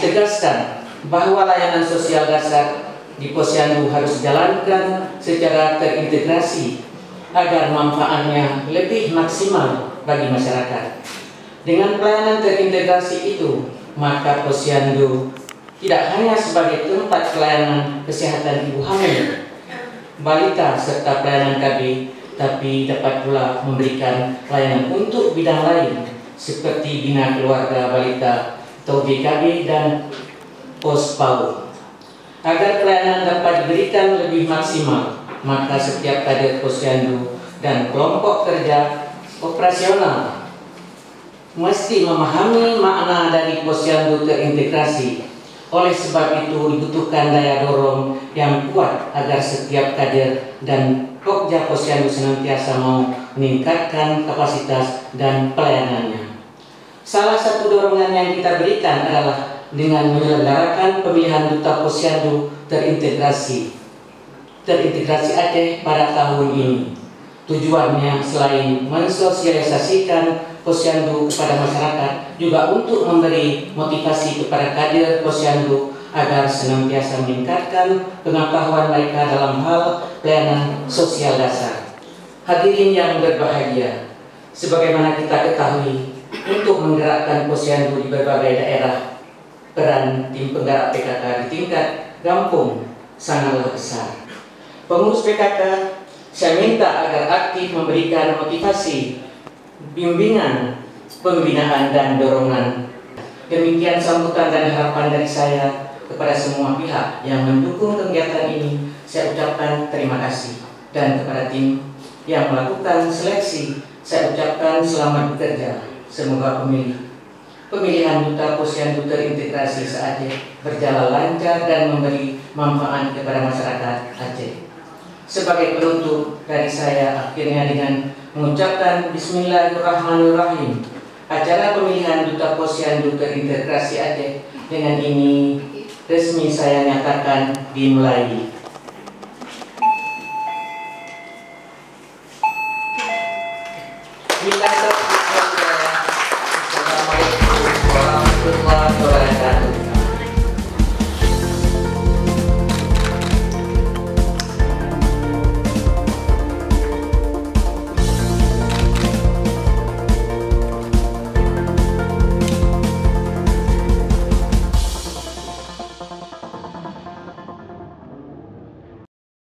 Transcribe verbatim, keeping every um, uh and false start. ditegaskan bahwa layanan sosial dasar di Posyandu harus dijalankan secara terintegrasi agar manfaatnya lebih maksimal bagi masyarakat. Dengan pelayanan terintegrasi itu, maka Posyandu tidak hanya sebagai tempat pelayanan kesehatan ibu hamil, balita serta pelayanan K B, tapi dapat pula memberikan pelayanan untuk bidang lain seperti bina keluarga balita, T O B K B, dan POSPAU. Agar pelayanan dapat diberikan lebih maksimal, maka setiap kader Posyandu dan kelompok kerja operasional mesti memahami makna dari Posyandu terintegrasi. Oleh sebab itu dibutuhkan daya dorong yang kuat agar setiap kader dan pokja Posyandu senantiasa mau meningkatkan kapasitas dan pelayanannya. Salah satu dorongan yang kita berikan adalah dengan menyelenggarakan pemilihan duta Posyandu terintegrasi terintegrasi Aceh pada tahun ini. Tujuannya selain mensosialisasikan Posyandu kepada masyarakat, juga untuk memberi motivasi kepada kader Posyandu agar senantiasa meningkatkan pengetahuan mereka dalam hal pelayanan sosial dasar. Hadirin yang berbahagia, sebagaimana kita ketahui, untuk menggerakkan Posyandu di berbagai daerah, peran tim penggerak P K K di tingkat kampung sangatlah besar. Pengurus P K K, saya minta agar aktif memberikan motivasi, bimbingan, pembinaan, dan dorongan. Demikian sambutan dan harapan dari saya kepada semua pihak yang mendukung kegiatan ini. Saya ucapkan terima kasih, dan kepada tim yang melakukan seleksi, saya ucapkan selamat bekerja. Semoga pemilih pemilihan duta Posyandu terintegrasi se-Aceh berjalan lancar dan memberi manfaat kepada masyarakat Aceh. Sebagai penutup dari saya, akhirnya dengan mengucapkan Bismillahirrahmanirrahim, acara pemilihan duta Posyandu terintegrasi Aceh dengan ini resmi saya nyatakan dimulai.